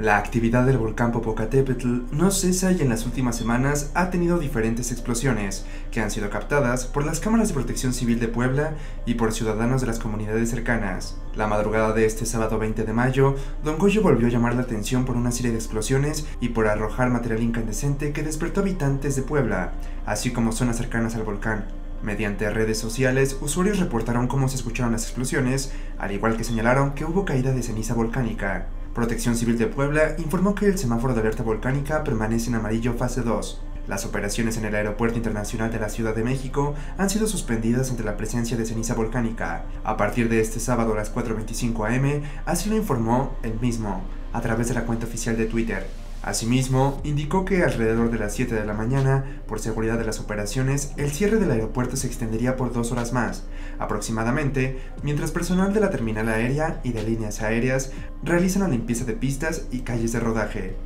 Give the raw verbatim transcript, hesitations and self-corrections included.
La actividad del volcán Popocatépetl no cesa y en las últimas semanas ha tenido diferentes explosiones que han sido captadas por las cámaras de Protección Civil de Puebla y por ciudadanos de las comunidades cercanas. La madrugada de este sábado veinte de mayo, Don Goyo volvió a llamar la atención por una serie de explosiones y por arrojar material incandescente que despertó habitantes de Puebla, así como zonas cercanas al volcán. Mediante redes sociales, usuarios reportaron cómo se escucharon las explosiones, al igual que señalaron que hubo caída de ceniza volcánica. Protección Civil de Puebla informó que el semáforo de alerta volcánica permanece en amarillo fase dos. Las operaciones en el Aeropuerto Internacional de la Ciudad de México han sido suspendidas ante la presencia de ceniza volcánica. A partir de este sábado a las cuatro veinticinco a eme, así lo informó él mismo, a través de la cuenta oficial de Twitter. Asimismo, indicó que alrededor de las siete de la mañana, por seguridad de las operaciones, el cierre del aeropuerto se extendería por dos horas más, aproximadamente, mientras personal de la terminal aérea y de líneas aéreas realizan la limpieza de pistas y calles de rodaje.